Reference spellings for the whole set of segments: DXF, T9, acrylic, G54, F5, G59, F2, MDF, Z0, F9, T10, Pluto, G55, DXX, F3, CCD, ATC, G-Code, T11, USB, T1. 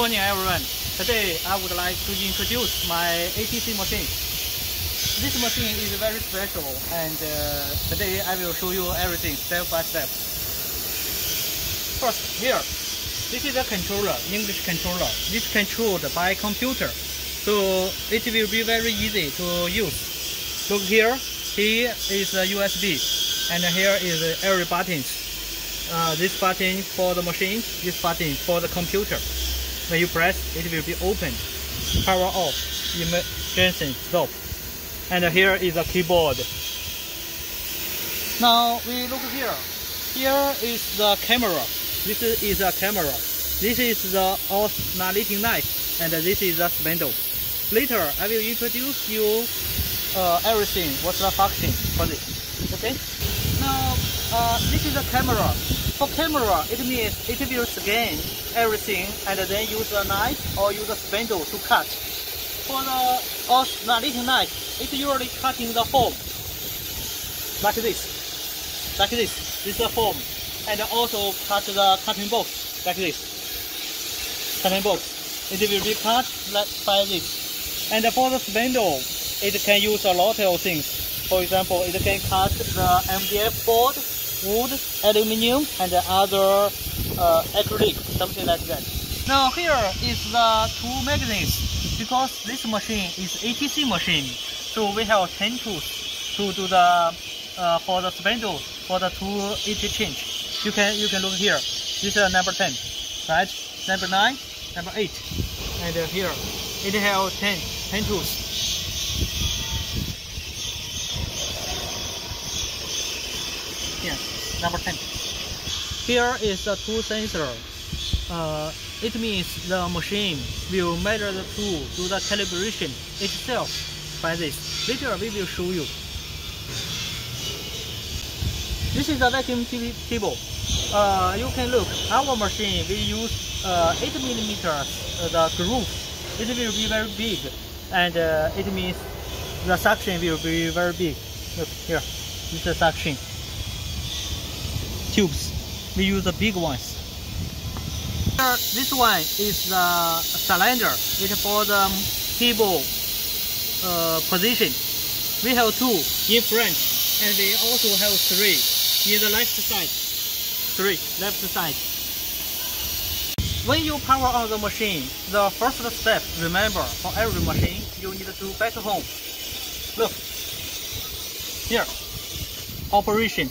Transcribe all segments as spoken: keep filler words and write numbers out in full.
morning, everyone. Today I would like to introduce my A T C machine. This machine is very special, and uh, today I will show you everything step by step. First, here, this is a controller, English controller. This controlled by computer, so it will be very easy to use. Look here, here is a U S B, and here is every button. Uh, this button for the machine, this button for the computer. When you press, it will be open. Power off, emergency stop. And here is a keyboard. Now we look here. Here is the camera. This is a camera. This is the oscillating light, and this is a spindle. Later, I will introduce you uh, everything. What's the function for this? Okay. Now uh, this is a camera. For camera, it means it will scan everything and then use a knife or use a spindle to cut. For the oscillating knife, it's usually cutting the form. Like this. Like this. This is the form. And also cut the cutting box. Like this. Cutting box. It will be cut by this. And for the spindle, it can use a lot of things. For example, it can cut the M D F board, wood, aluminum, and other uh, acrylic, something like that. Now here is the two magazines. Because this machine is A T C machine, so we have ten tools to do the uh, for the spindle, for the tool interchange. You can you can look here. This is uh, number ten, right? Number nine, number eight, and uh, here it has ten ten tools. Here, number ten. Here is the tool sensor. Uh, it means the machine will measure the tool, do the calibration itself by this. Later we will show you. This is a vacuum table. Uh, you can look, our machine we use uh, eight millimeter uh, the groove. It will be very big, and uh, it means the suction will be very big. Look here, this is the suction tubes. We use the big ones. Here, this one is the cylinder. It's for the table uh, position. We have two in front, and we also have three in the left side. Three left side. When you power on the machine, the first step, remember, for every machine, you need to back home. Look here, operation.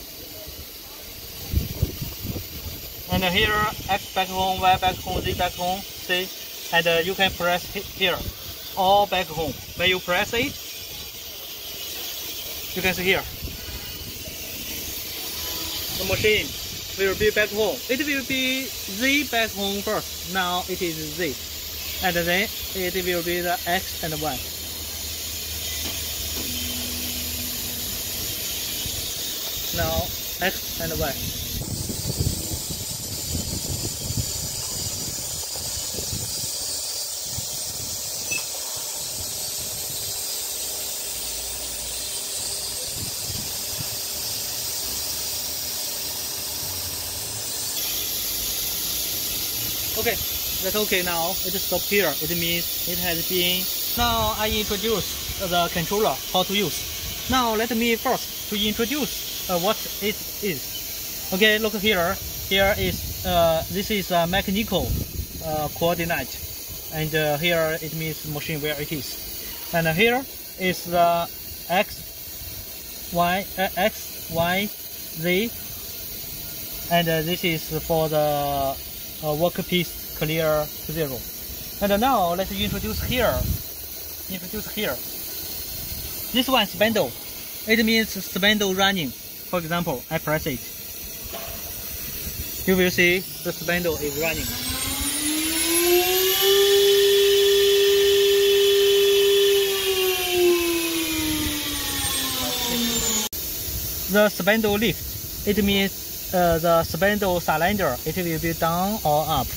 And here, X back home, Y back home, Z back home, see? And uh, you can press here, all back home. When you press it, you can see here. The machine will be back home. It will be Z back home first. Now it is Z. And then it will be the X and Y. Now X and Y. Okay, that's okay now. It stops here. It means it has been. Now I introduce the controller, how to use. Now let me first to introduce uh, what it is. Okay, look here. Here is uh, this is a mechanical uh, coordinate, and uh, here it means machine where it is. And uh, here is the X, Y, uh, X, Y, Z, and uh, this is for the Uh, workpiece clear to zero. And uh, now let's introduce here. Introduce here. This one spindle. It means spindle running. For example, I press it. You will see the spindle is running. The spindle lift. It means Uh, the spindle cylinder, it will be down or up.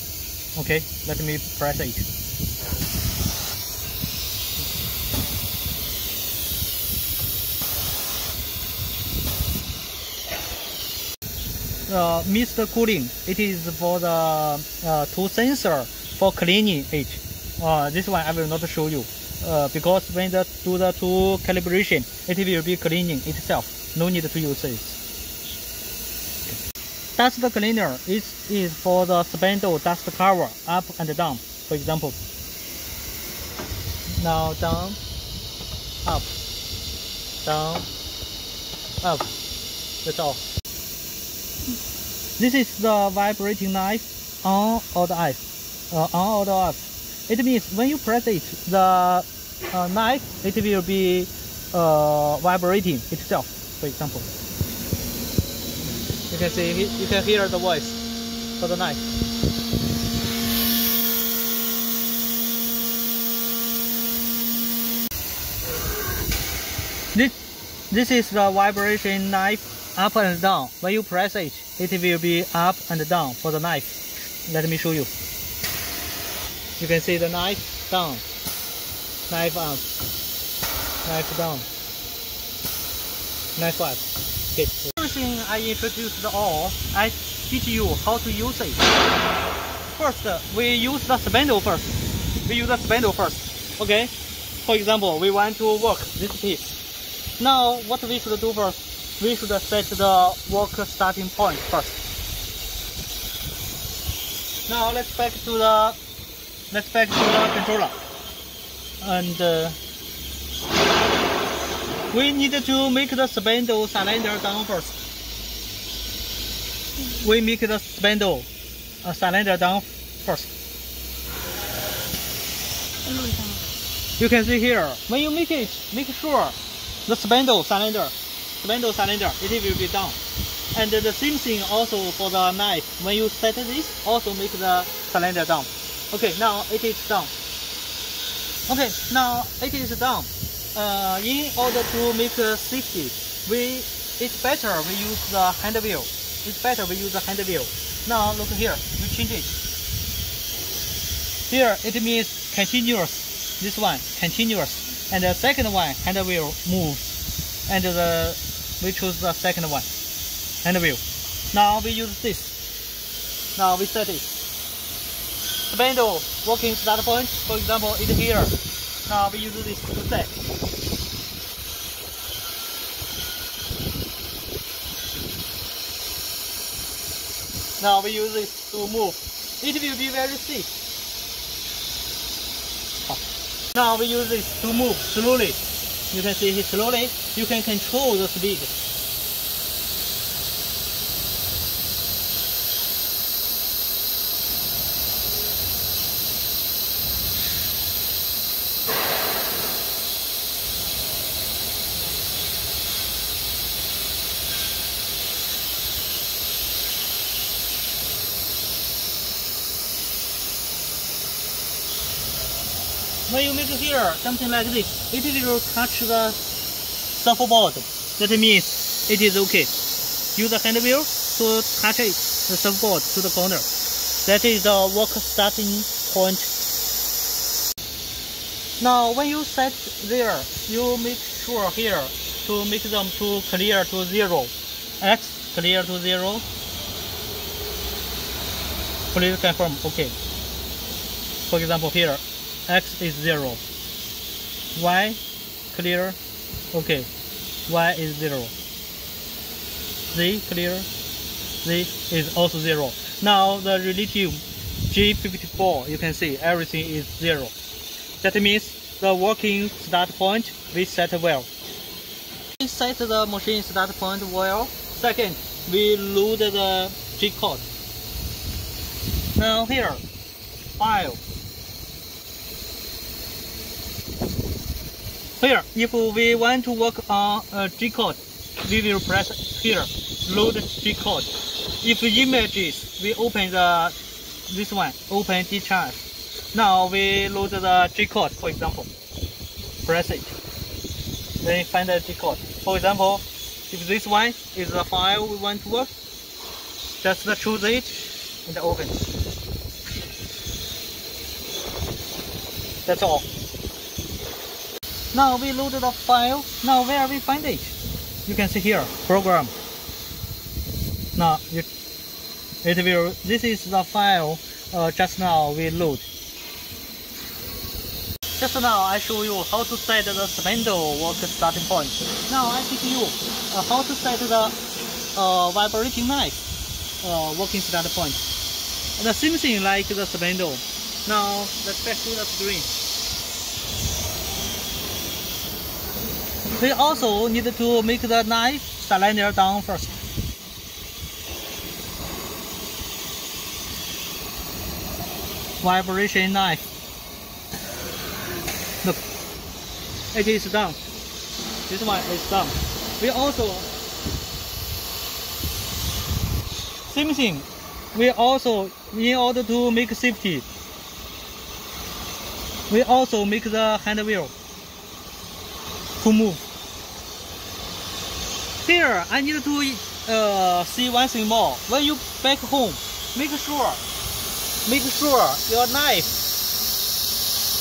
Okay, let me press it. The uh, mist cooling, it is for the uh, tool sensor, for cleaning it. Uh, this one I will not show you, uh, because when the do the two calibration, it will be cleaning itself. No need to use this. Okay. Dust cleaner is is for the spindle dust cover up and down, for example. Now down, up, down, up. That's all. This is the vibrating knife on or the off. Uh, on or the off. It means when you press it, the uh, knife it will be uh, vibrating itself. For example, you can see you can hear the voice for the knife. This this is the vibration knife up and down. When you press it, it will be up and down for the knife. Let me show you. You can see the knife down, knife up, knife down, knife up. Okay. First thing I introduced all, I teach you how to use it. First, we use the spindle first. We use the spindle first. Okay. For example, we want to work this piece. Now, what we should do first? We should set the work starting point first. Now let's back to the let's back to the controller, and uh, we need to make the spindle cylinder down first. We make the spindle uh, cylinder down first. You can see here when you make it, make sure the spindle cylinder. Spindle cylinder, it will be down. And the same thing also for the knife. When you set this, also make the cylinder down. Okay, now it is down. Okay, now it is down. Uh, in order to make the safety, we it's better we use the hand wheel. It's better we use the hand wheel. Now look here, you change it. Here it means continuous. This one continuous, and the second one hand wheel moves, and the we choose the second one, hand wheel. Now we use this. Now we set it. Spindle working start point, for example, is here. Now we use this to set. Now we use this to move. It will be very thick. Now we use this to move slowly. You can see it slowly. You can control the speed. When you make here something like this, it will touch the surfboard. That means it is okay. Use the hand wheel to touch it, the surfboard to the corner. That is the work starting point. Now when you set there, you make sure here to make them to clear to zero. X clear to zero. Please confirm. Okay. For example, here. X is zero, Y clear, okay, Y is zero, Z clear, Z is also zero. Now the relative G fifty-four, you can see everything is zero. That means the working start point we set well. We set the machine start point well. Second, we load the G code. Now here, file. Here, if we want to work on a G code, we will press here, load G code. If images, we open the this one, open D X F. Now we load the G code, for example. Press it. Then find the G code. For example, if this one is the file we want to work, just choose it and open. That's all. Now we load the file. Now where we find it? You can see here, program. Now it, it will. This is the file. Uh, just now we load. Just now I show you how to set the spindle work starting point. Now I teach you uh, how to set the uh, vibrating knife uh, working starting point. The same thing like the spindle. Now let's back to the screen. We also need to make the knife cylinder down first. Vibration knife. Look, it is done. This one is done. We also same thing. We also, in order to make safety, we also make the hand wheel to move. Here, I need to uh, see one thing more. When you back home, make sure, make sure your knife,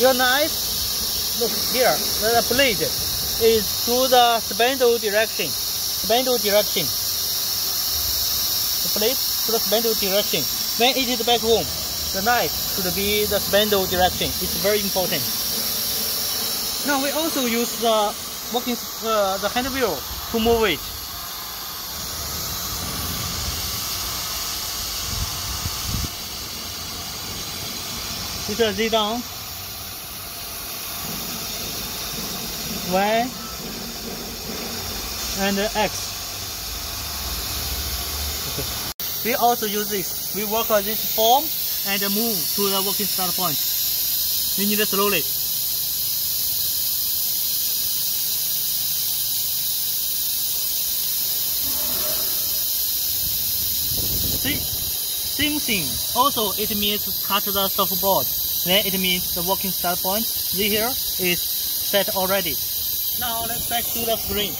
your knife. Look here, the blade is to the spindle direction. Spindle direction. The blade to the spindle direction. When it is back home, the knife should be the spindle direction. It's very important. Now we also use the working uh, the hand wheel to move it. It's a Z down. Y and X. Okay. We also use this. We work on this form and move to the working start point. We need it slowly. See, same thing. Also, it means cut the surfboard. Then it means the working start point. This here is set already. Now let's back to the screen.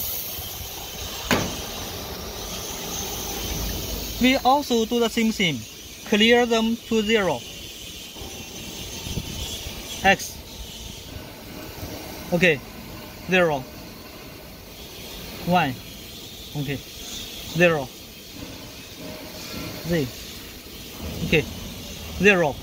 We also do the same thing. Clear them to zero. X. Okay. Zero. One. Okay. Zero. Z. Okay. Zero.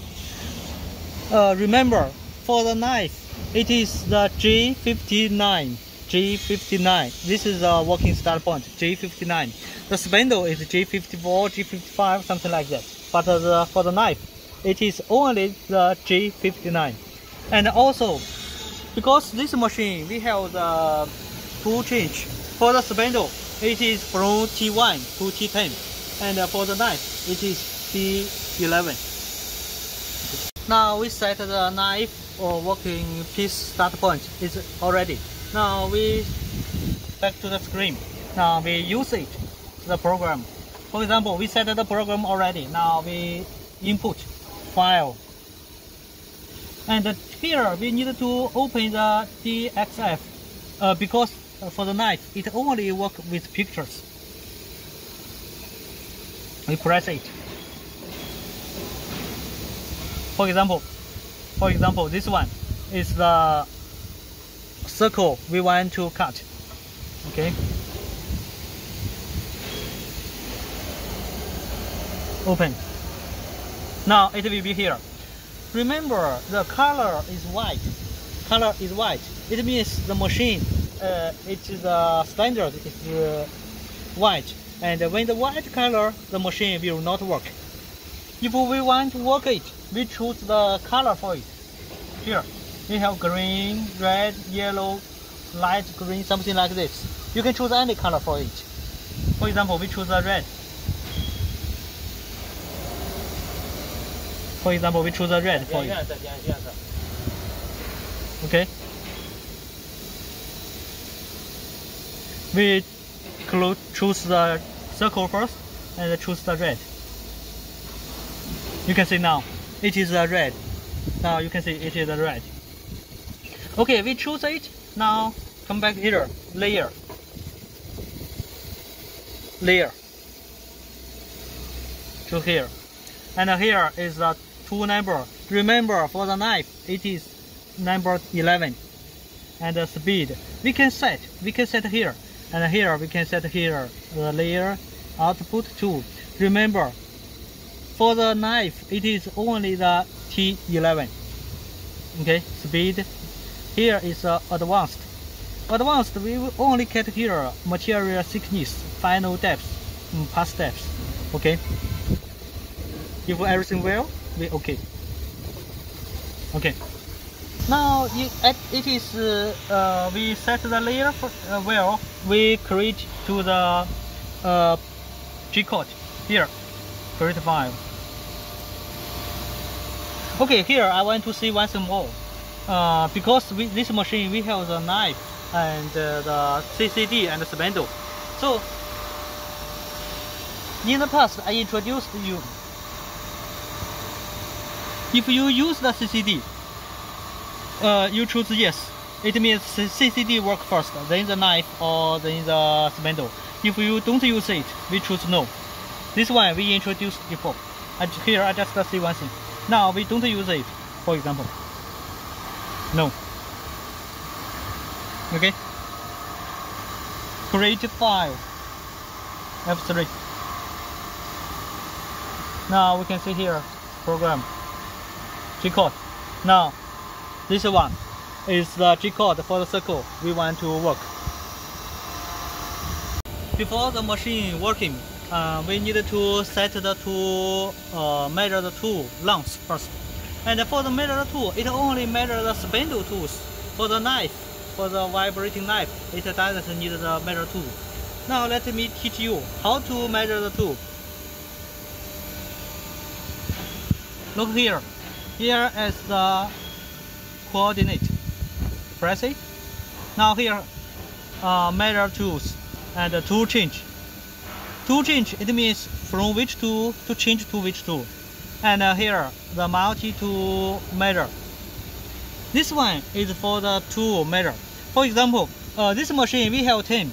Uh, remember, for the knife, it is the G fifty-nine. G fifty-nine. This is the working start point. G fifty-nine. The spindle is G fifty-four, G fifty-five, something like that. But the, for the knife, it is only the G fifty-nine. And also, because this machine we have the tool change. For the spindle, it is from T one to T ten, and for the knife, it is T eleven. Now we set the knife or working piece start point is already. Now we back to the screen. Now we use it, the program. For example, we set the program already. Now we input file. And here we need to open the D X F uh, because for the knife it only works with pictures. We press it. For example, For example, this one is the circle we want to cut. Okay. Open. Now it will be here. Remember, the color is white. Color is white. It means the machine, uh, it is the standard is uh, white. And when the white color, the machine will not work. If we want to work it, we choose the color for it. Here, we have green, red, yellow, light green, something like this. You can choose any color for it. For example, we choose the red. For example, we choose the red for it. Okay. We choose the circle first and choose the red. You can see now. It is a red. Now you can see it is a red. Okay, we choose it. Now come back here. Layer. Layer. To here. And here is the tool number. Remember, for the knife, it is number eleven. And the speed. We can set. We can set here. And here we can set here. The layer output two. Remember. For the knife, it is only the T eleven. Okay, speed Here is uh, advanced. Advanced, we will only get here material thickness, final depth, mm, past depth. Okay. If everything well, we okay. Okay. Now it, it is uh, we set the layer for, uh, well. We create to the uh, G-code here. Create file. Okay, here I want to see once more. Uh, because with this machine we have the knife and uh, the C C D and the spindle. So in the past I introduced you, if you use the C C D, uh, you choose yes. It means C C D work first, then the knife or then the spindle. If you don't use it, we choose no. This one we introduced before. And here I just see one thing. Now we don't use it, for example. No. Okay. Create file. F three. Now we can see here program G-code. Now this one is the G-code for the circle we want to work. Before the machine working, uh, we need to set the tool, uh, measure the tool length first. And for the measure tool, it only measures the spindle tools. For the knife, for the vibrating knife, it doesn't need the measure tool. Now let me teach you how to measure the tool. Look here. Here is the coordinate. Press it. Now here, uh, measure tools and the tool change. Tool change, it means from which tool to change to which tool. And uh, here, the multi-tool measure. This one is for the tool measure. For example, uh, this machine we have ten.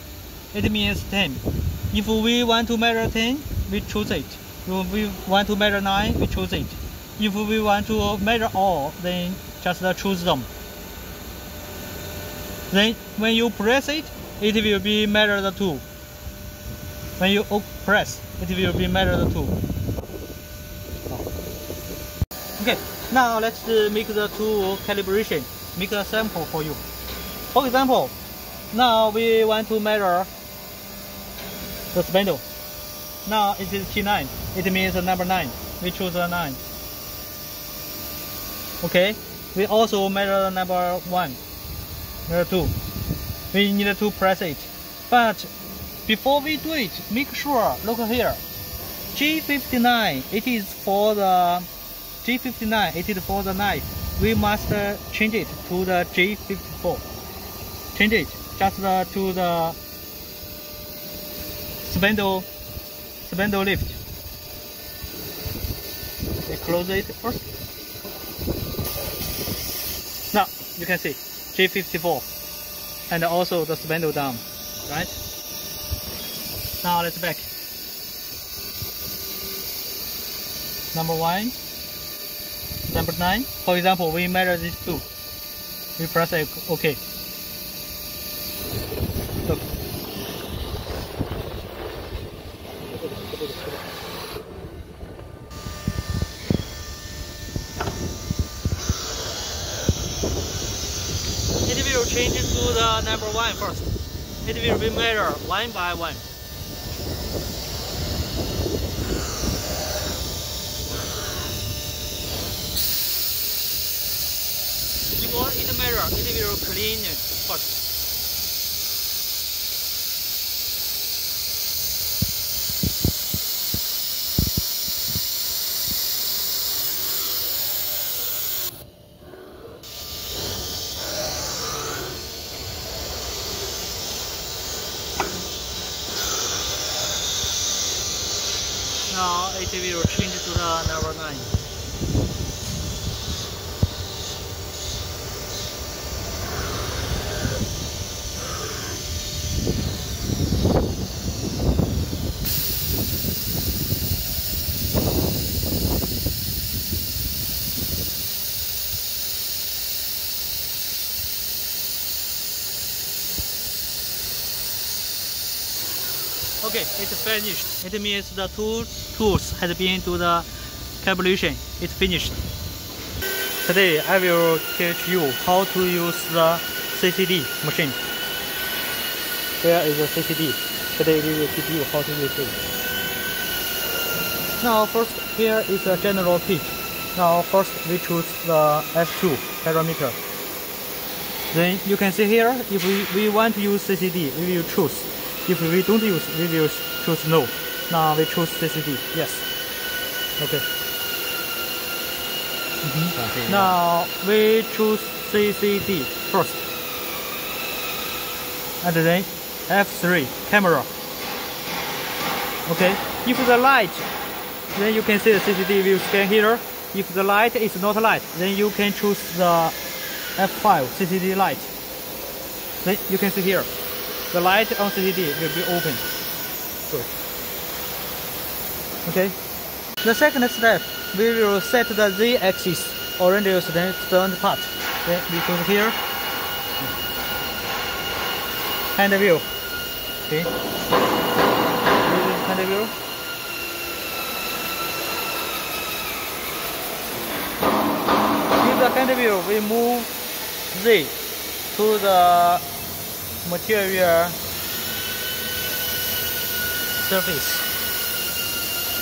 It means ten. If we want to measure ten, we choose it. If we want to measure nine, we choose it. If we want to measure all, then just uh, choose them. Then when you press it, it will be measure the tool. When you press, it will be measure the tool. Okay, now let's make the tool calibration, make a sample for you. For example, now we want to measure the spindle. Now it is T nine, it means the number nine. We choose the nine. Okay, we also measure the number one, number two. We need to press it. But before we do it, make sure, look here. G fifty-nine, it is for the G fifty-nine, it is for the knife. We must uh, change it to the G fifty-four. Change it just uh, to the spindle, spindle lift. We close it first. Now you can see G fifty-four and also the spindle down, right? Now let's back. Number one. Number nine, for example, we measure these two. We press OK. Look. It will change to the number one first. It will be measured one by one. Before it measure, it will clean it first. Now it will change to the number nine. Okay, it's finished. It means the two tools has been to the calibration. It's finished. Today I will teach you how to use the C C D machine. Here is the C C D. Today we will teach you how to use it. Now first, here is a general pitch. Now first we choose the F two parameter. Then you can see here, if we, we want to use C C D, we will choose. If we don't use, we will choose no. Now we choose C C D, yes. Okay. Mm-hmm. Now we choose C C D first, and then F three camera. Okay, if the light, then you can see the C C D will scan here. If the light is not light, then you can choose the F five C C D light. Then you can see here, the light on C C D will be open. Good. Okay. The second step, we will set the Z axis, orange is the stand part. Then we go here, hand view. Okay, hand view. In the hand view, we move Z to the material surface.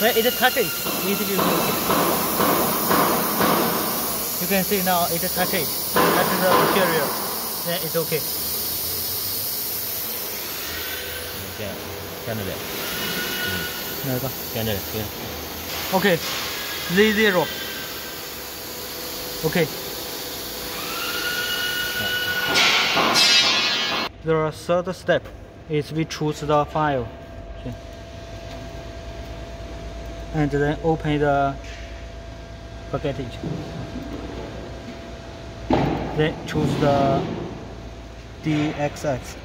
When it touches, it will move. You can see now it touches. That is the material. Then it's okay. Okay. Z zero. Okay. The third step is we choose the file. And then open the package. Then choose the D X X.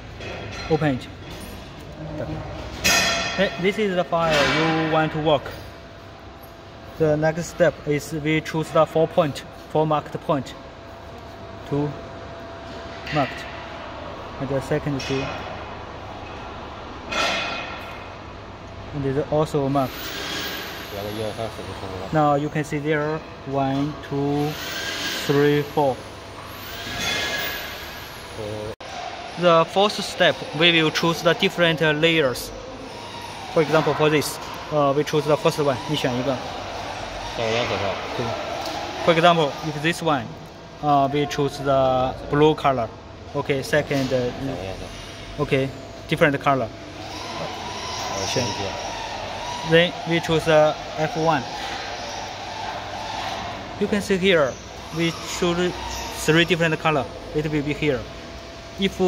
Open it. Okay. This is the file you want to work. The next step is we choose the four point, four marked point, two marked, and the second two, and it is also marked. Now you can see there one, two, three, four. The fourth step, we will choose the different uh, layers. For example, for this, uh, we choose the first one. You choose one. For example, if this one, uh, we choose the blue color. Okay, second. Uh, okay, different color. Okay. Then we choose uh, F one. You can see here, we choose three different colors. It will be here. If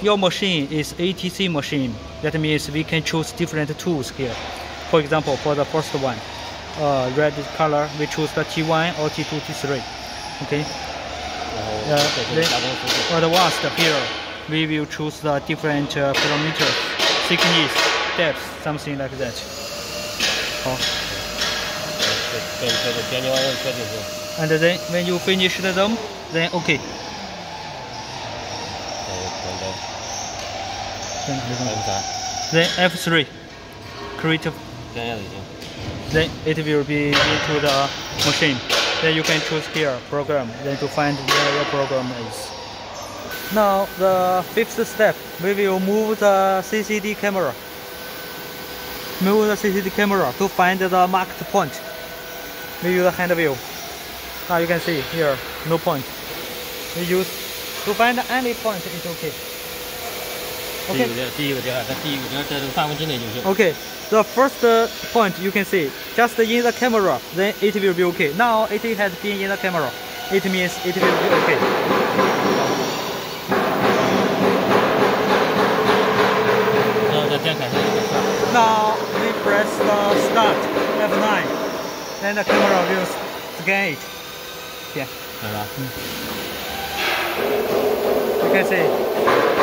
your machine is A T C machine, that means we can choose different tools here. For example, for the first one, uh, red color, we choose the T one or T two, T three. Okay. Uh, then advanced here, we will choose the different uh, parameters, thickness, depth, something like that. And then when you finish them, then okay. Then F three, create. Then it will be into the machine. Then you can choose here program. Then to find where your program is. Now the fifth step, we will move the C C D camera. Move the C C D camera to find the marked point. We use the hand view. Now you can see here, no point. We use to find any point is okay. Okay. Okay. The first point you can see just in the camera, then it will be okay. Now it has been in the camera. It means it will be okay. Now we press the start F nine, then the camera will scan it. Yeah. Mm. You can see.